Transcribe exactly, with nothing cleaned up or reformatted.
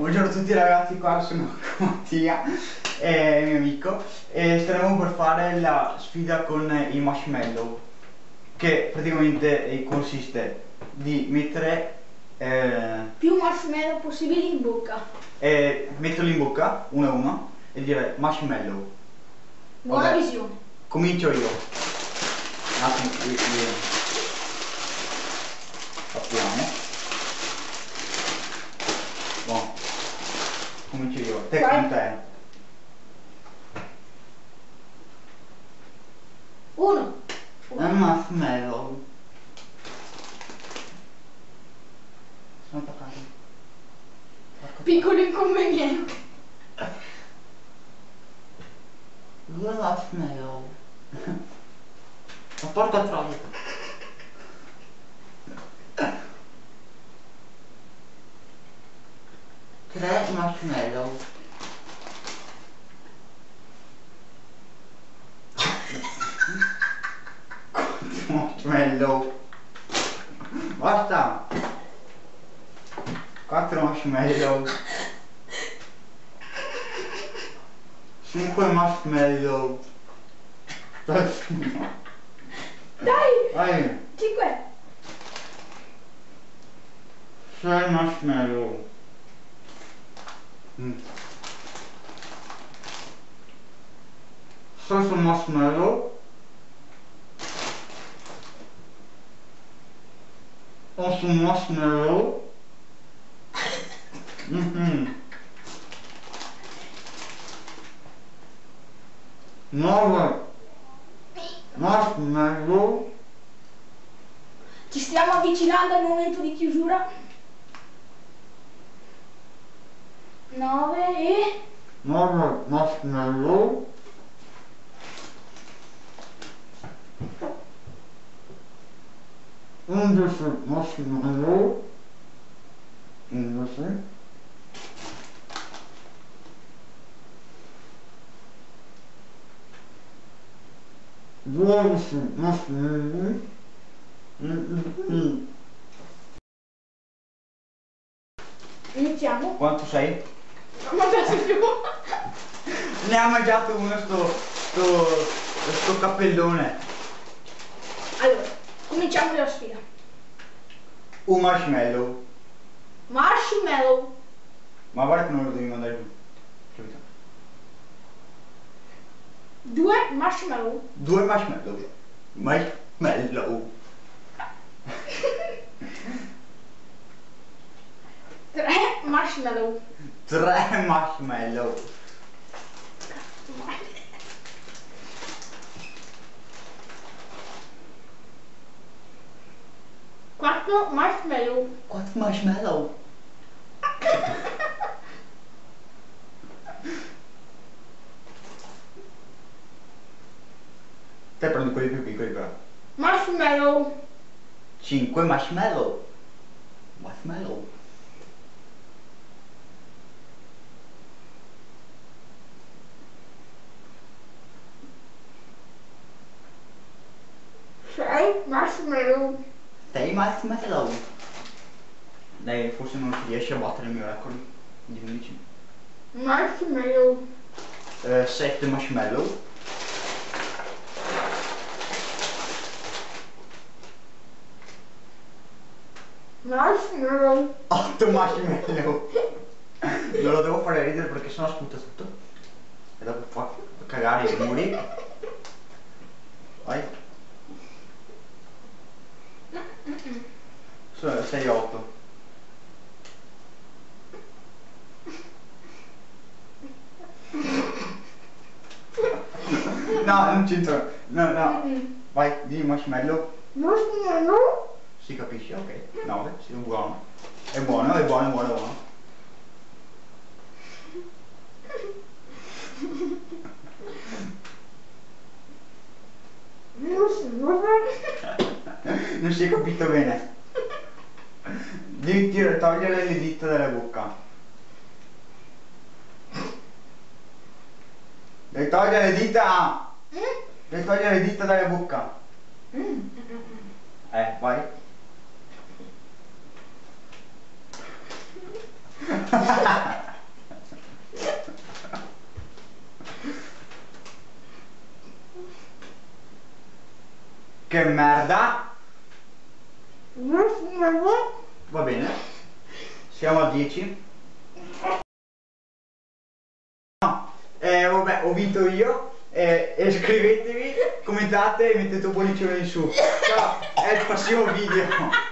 Buongiorno a tutti ragazzi, qua sono Mattia e mio amico e staremo per fare la sfida con i marshmallow, che praticamente consiste di mettere eh, più marshmallow possibili in bocca e metterli in bocca uno a uno e dire marshmallow. Buona Vabbè. visione. Comincio io. Un attimo, qui, qui. Facciamo. Buono. Comincio io. Te con te. Uno. Uno. Un marshmallow. Sono attaccato. Piccolo inconveniente. Due marshmallow. Ma porca troia. Tre marshmallow. Quattro marshmallow. Basta. Quattro marshmallow. Cinque marshmallow. Dai! Cinque! Sei marshmallow. Mm. Sette marshmallow. Otto marshmallow. Mm-hmm. Nove marshmallow. Ci stiamo avvicinando al momento di chiusura. Nove e nove marshmallow. Undici marshmallow. Undici. Buonissimo, massimo. Iniziamo. Quanto sei? Non mangiato più. Ne ha mangiato uno sto, sto, sto cappellone. Allora, cominciamo la sfida. Un marshmallow. Marshmallow. Ma guarda che non lo devi mandare giù. Due marshmallow. Due marshmallow. Marshmallow. Tre marshmallow. Tre marshmallow. Quattro marshmallow. Quattro marshmallow. Te prendi quelli più piccoli però. Marshmallow. Cinque marshmallow. Marshmallow. Sei marshmallow. Sei marshmallow. Dai, forse non si riesce a battere il mio record di undici. Marshmallow. Eh, sette marshmallow. Marshmallow. Otto marshmallow. Non lo devo fare ridere perché sennò sputa tutto e dopo fa cagare i muri. Vai. Sei otto. No, non c'entra. No, no. Vai, di marshmallow. Marshmallow. Si capisce, ok. nove, sì, è buono. È buono, è buono, è buono, è buono. Non si è capito bene. Devi tirare, togliere le dita dalla bocca. Devi togliere le dita! Devi togliere le dita dalla bocca. Eh, vai. Ha ha ha! Che merda! Va bene, siamo a dieci. No, eh, vabbè, ho vinto io. E eh, eh, iscrivetevi, commentate e mettete un pollice in su. Però è il prossimo video.